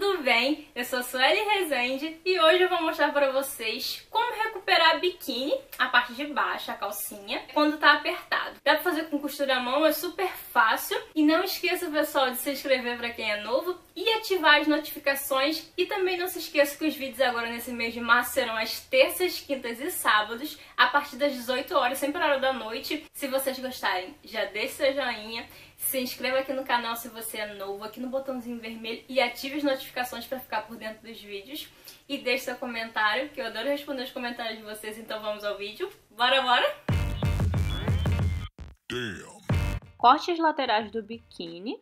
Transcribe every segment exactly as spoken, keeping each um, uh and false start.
tudo bem? Eu sou a Suellen Rezende e hoje eu vou mostrar para vocês como recuperar a biquíni, a parte de baixo, a calcinha, quando tá apertado. Dá pra fazer com costura à mão, é super fácil. E não esqueça, pessoal, de se inscrever para quem é novo e ativar as notificações. E também não se esqueça que os vídeos agora nesse mês de março serão às terças, quintas e sábados, a partir das dezoito horas, sempre a hora da noite. Se vocês gostarem, já deixe seu joinha. Se inscreva aqui no canal se você é novo, aqui no botãozinho vermelho, e ative as notificações para ficar por dentro dos vídeos. E deixe seu comentário, que eu adoro responder os comentários de vocês, então vamos ao vídeo. Bora, bora! Damn. Corte as laterais do biquíni.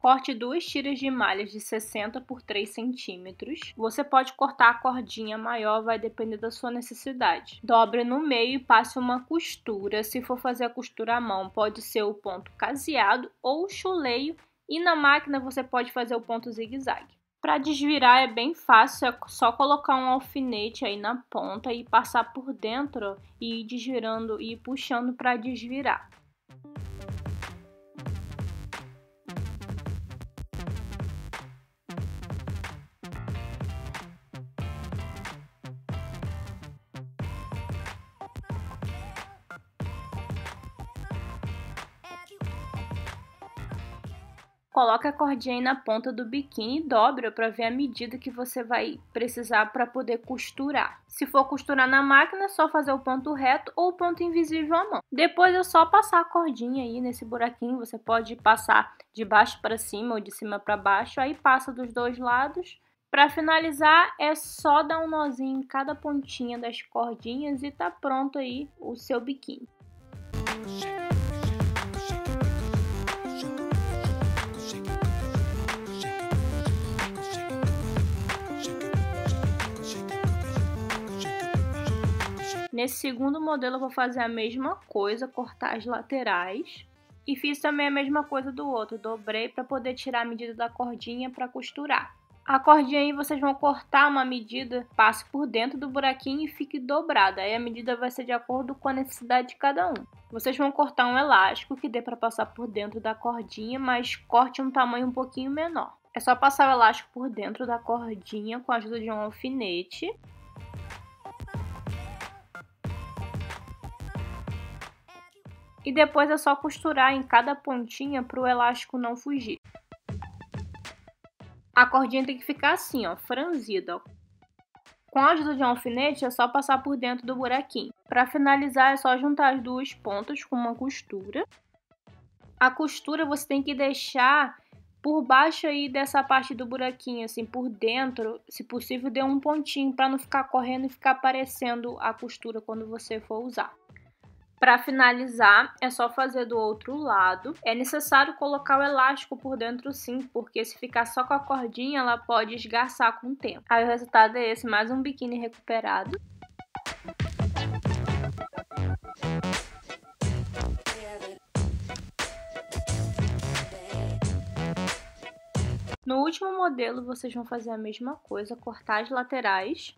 Corte duas tiras de malhas de sessenta por três centímetros. Você pode cortar a cordinha maior, vai depender da sua necessidade. Dobre no meio e passe uma costura. Se for fazer a costura à mão, pode ser o ponto caseado ou o chuleio. E na máquina você pode fazer o ponto zigue-zague. Para desvirar é bem fácil, é só colocar um alfinete aí na ponta e passar por dentro e ir desvirando e puxando para desvirar. Coloque a cordinha aí na ponta do biquíni e dobra para ver a medida que você vai precisar para poder costurar. Se for costurar na máquina, é só fazer o ponto reto ou o ponto invisível à mão. Depois é só passar a cordinha aí nesse buraquinho, você pode passar de baixo para cima ou de cima para baixo, aí passa dos dois lados. Para finalizar, é só dar um nozinho em cada pontinha das cordinhas e tá pronto aí o seu biquíni. Nesse segundo modelo eu vou fazer a mesma coisa, cortar as laterais. E fiz também a mesma coisa do outro, dobrei para poder tirar a medida da cordinha para costurar. A cordinha aí vocês vão cortar uma medida, passe por dentro do buraquinho e fique dobrada. Aí a medida vai ser de acordo com a necessidade de cada um. Vocês vão cortar um elástico que dê para passar por dentro da cordinha, mas corte um tamanho um pouquinho menor. É só passar o elástico por dentro da cordinha com a ajuda de um alfinete. E depois é só costurar em cada pontinha para o elástico não fugir. A cordinha tem que ficar assim, ó, franzida. Com a ajuda de um alfinete é só passar por dentro do buraquinho. Para finalizar é só juntar as duas pontas com uma costura. A costura você tem que deixar por baixo aí dessa parte do buraquinho, assim, por dentro, se possível dê um pontinho para não ficar correndo e ficar aparecendo a costura quando você for usar. Para finalizar, é só fazer do outro lado. É necessário colocar o elástico por dentro sim, porque se ficar só com a cordinha, ela pode esgarçar com o tempo. Aí o resultado é esse, mais um biquíni recuperado. No último modelo, vocês vão fazer a mesma coisa, cortar as laterais.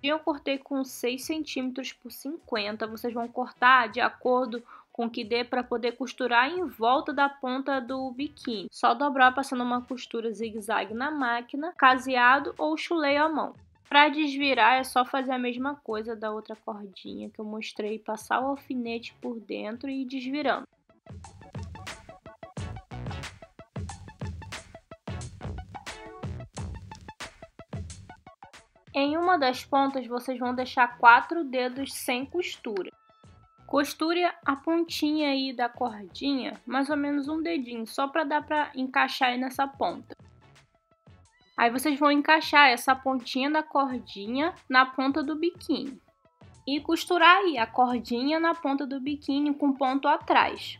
Eu cortei com seis centímetros por cinquenta, vocês vão cortar de acordo com o que dê para poder costurar em volta da ponta do biquíni. Só dobrar passando uma costura zigue-zague na máquina, caseado ou chuleio à mão. Para desvirar é só fazer a mesma coisa da outra cordinha que eu mostrei, passar o alfinete por dentro e ir desvirando. Em uma das pontas, vocês vão deixar quatro dedos sem costura. Costure a pontinha aí da cordinha, mais ou menos um dedinho, só para dar para encaixar aí nessa ponta. Aí vocês vão encaixar essa pontinha da cordinha na ponta do biquíni. E costurar aí a cordinha na ponta do biquíni com ponto atrás.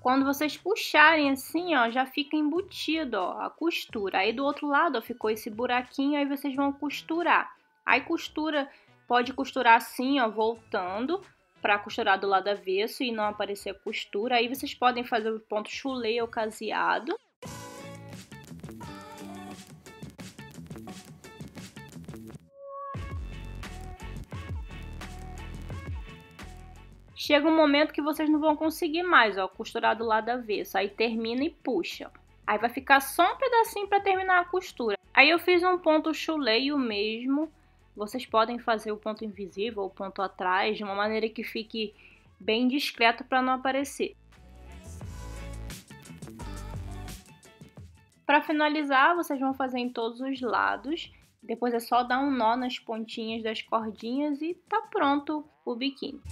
Quando vocês puxarem assim, ó, já fica embutido, ó, a costura. Aí do outro lado, ó, ficou esse buraquinho, aí vocês vão costurar. Aí costura, pode costurar assim, ó, voltando, para costurar do lado avesso e não aparecer a costura. Aí vocês podem fazer o ponto chuleio ou caseado. Chega um momento que vocês não vão conseguir mais, ó, costurar do lado avesso. Aí termina e puxa. Aí vai ficar só um pedacinho para terminar a costura. Aí eu fiz um ponto chuleio mesmo. Vocês podem fazer o ponto invisível ou o ponto atrás de uma maneira que fique bem discreto para não aparecer. Para finalizar, vocês vão fazer em todos os lados. Depois é só dar um nó nas pontinhas das cordinhas e tá pronto o biquíni.